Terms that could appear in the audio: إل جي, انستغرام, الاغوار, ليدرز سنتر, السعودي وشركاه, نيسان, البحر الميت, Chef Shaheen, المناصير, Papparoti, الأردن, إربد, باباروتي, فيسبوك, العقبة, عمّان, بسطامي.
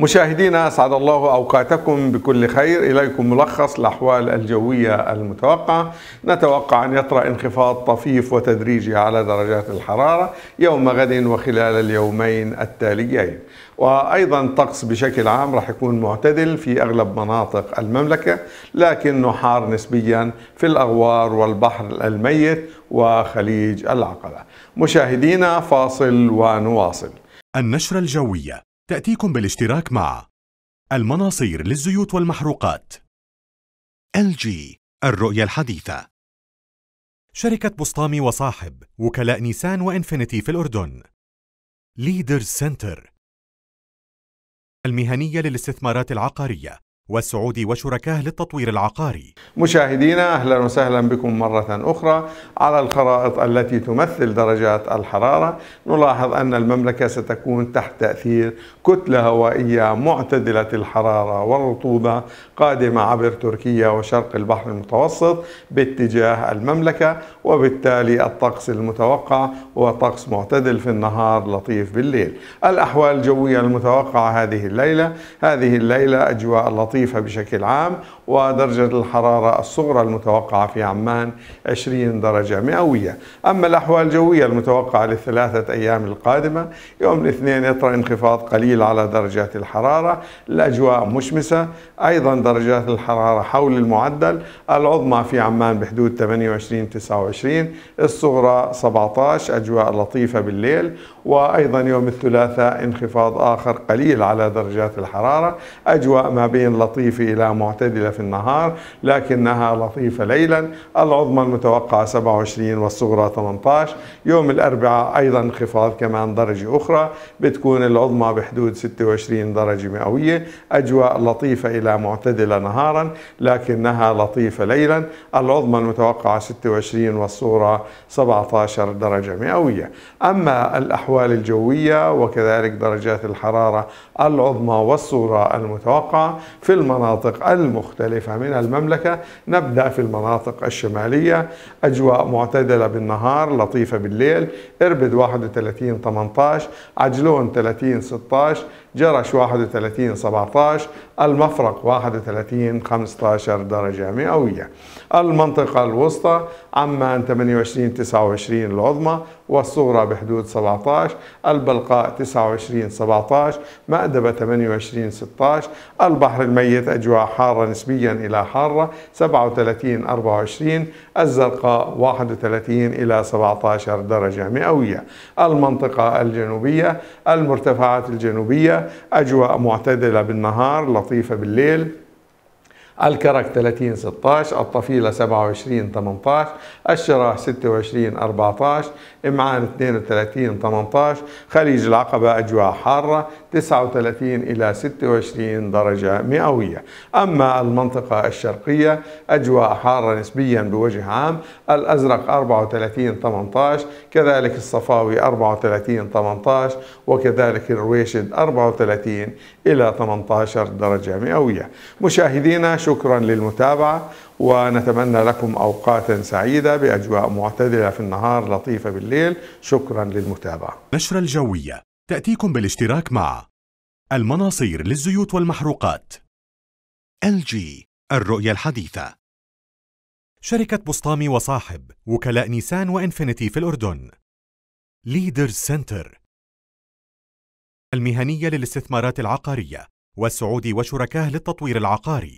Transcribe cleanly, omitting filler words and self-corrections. مشاهدينا أسعد الله أوقاتكم بكل خير. إليكم ملخص الأحوال الجوية المتوقعة. نتوقع أن يطرأ انخفاض طفيف وتدريجي على درجات الحرارة يوم غد وخلال اليومين التاليين، وأيضا الطقس بشكل عام راح يكون معتدل في أغلب مناطق المملكة، لكنه حار نسبيا في الأغوار والبحر الميت وخليج العقبة. مشاهدينا فاصل ونواصل. النشرة الجوية تأتيكم بالاشتراك مع المناصير للزيوت والمحروقات، إل جي الرؤية الحديثة، شركة بسطامي وصاحب، وكلاء نيسان وإنفينيتي في الأردن، ليدرز سنتر المهنية للاستثمارات العقارية، والسعودي وشركاه للتطوير العقاري. مشاهدينا أهلا وسهلا بكم مرة أخرى. على الخرائط التي تمثل درجات الحرارة نلاحظ أن المملكة ستكون تحت تأثير كتلة هوائية معتدلة الحرارة والرطوبة قادمة عبر تركيا وشرق البحر المتوسط باتجاه المملكة، وبالتالي الطقس المتوقع هو طقس معتدل في النهار لطيف بالليل. الأحوال الجوية المتوقعة هذه الليلة أجواء لطيفة بشكل عام، ودرجة الحرارة الصغرى المتوقعة في عمان 20 درجة مئوية. أما الأحوال الجوية المتوقعة للثلاثة أيام القادمة، يوم الاثنين يطرأ انخفاض قليل على درجات الحرارة، الأجواء مشمسة، أيضا درجات الحرارة حول المعدل، العظمى في عمان بحدود 28-29، الصغرى 17، أجواء لطيفة بالليل. وأيضا يوم الثلاثاء انخفاض آخر قليل على درجات الحرارة، أجواء ما بين لطيفة إلى معتدلة في النهار لكنها لطيفة ليلا، العظمى المتوقعة 27 والصغرى 18. يوم الأربعاء أيضا انخفاض كمان درجة أخرى، بتكون العظمى بحدود 26 درجة مئوية، أجواء لطيفة إلى معتدلة نهارا لكنها لطيفة ليلا، العظمى المتوقعة 26 والصغرى 17 درجة مئوية. أما الأحوال الجوية وكذلك درجات الحرارة العظمى والصغرى المتوقعة في المناطق المختلفة من المملكة، نبدأ في المناطق الشمالية، أجواء معتدلة بالنهار لطيفة بالليل، إربد 31-18، عجلون 30-16، جرش 31-17، المفرق 31-15 درجة مئوية. المنطقة الوسطى، عمان 28-29 العظمى والصغرى بحدود 17، البلقاء 29-17، مأدبة 28-16، البحر الميت أجواء حارة نسبيا إلى حارة 37-24، الزرقاء 31-17 درجة مئوية. المنطقة الجنوبية، المرتفعات الجنوبية أجواء معتدلة بالنهار لطيفة بالليل، الكرك 30-16، الطفيلة 27-18، الشراح 26-14، إمعان 32-18، خليج العقبة أجواء حارة 39-26 درجة مئوية. أما المنطقة الشرقية أجواء حارة نسبيا بوجه عام، الأزرق 34-18، كذلك الصفاوي 34-18، وكذلك الرويشد 34-18 درجة مئوية. مشاهدينا شكرا للمتابعة، ونتمنى لكم أوقاتا سعيدة بأجواء معتدلة في النهار لطيفة بالليل. شكرا للمتابعة. النشرة الجوية تأتيكم بالاشتراك مع المناصير للزيوت والمحروقات، إل جي الرؤية الحديثة، شركة بسطامي وصاحب، وكلاء نيسان وإنفينيتي في الأردن، ليدرز سنتر المهنية للاستثمارات العقارية، والسعودي وشركاه للتطوير العقاري.